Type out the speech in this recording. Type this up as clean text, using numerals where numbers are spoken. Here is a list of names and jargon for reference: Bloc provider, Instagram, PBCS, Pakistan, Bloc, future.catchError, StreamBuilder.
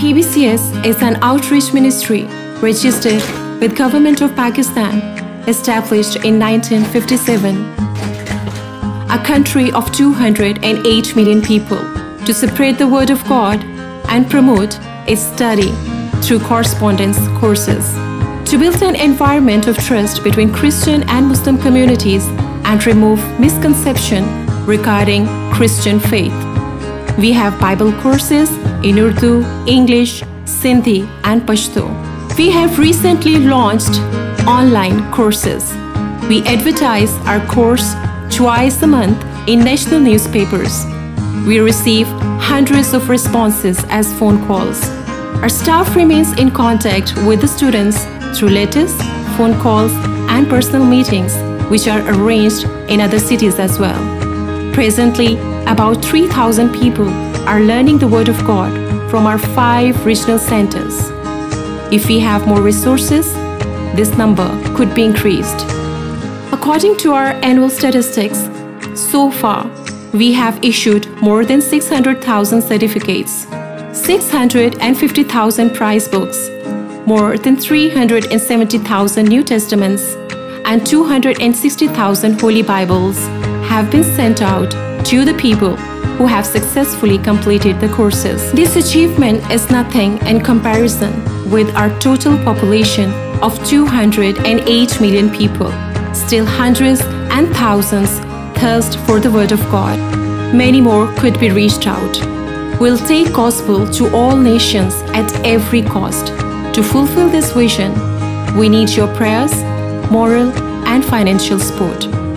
PBCS is an outreach ministry registered with Government of Pakistan, established in 1957. A country of 208 million people, to spread the word of God and promote its study through correspondence courses, to build an environment of trust between Christian and Muslim communities and remove misconception regarding Christian faith. We have Bible courses in Urdu, English, Sindhi and Pashto. We have recently launched online courses. We advertise our course twice a month in national newspapers. We receive hundreds of responses as phone calls. Our staff remains in contact with the students through letters, phone calls and personal meetings, which are arranged in other cities as well. Presently, about 3,000 people are learning the Word of God from our 5 regional centers. If we have more resources, this number could be increased. According to our annual statistics, so far, we have issued more than 600,000 certificates, 650,000 prize books, more than 370,000 New Testaments, and 260,000 Holy Bibles have been sent out to the people who have successfully completed the courses. This achievement is nothing in comparison with our total population of 208 million people. Still hundreds and thousands thirst for the Word of God. Many more could be reached out. We'll take gospel to all nations at every cost. To fulfill this vision, we need your prayers, moral and financial support.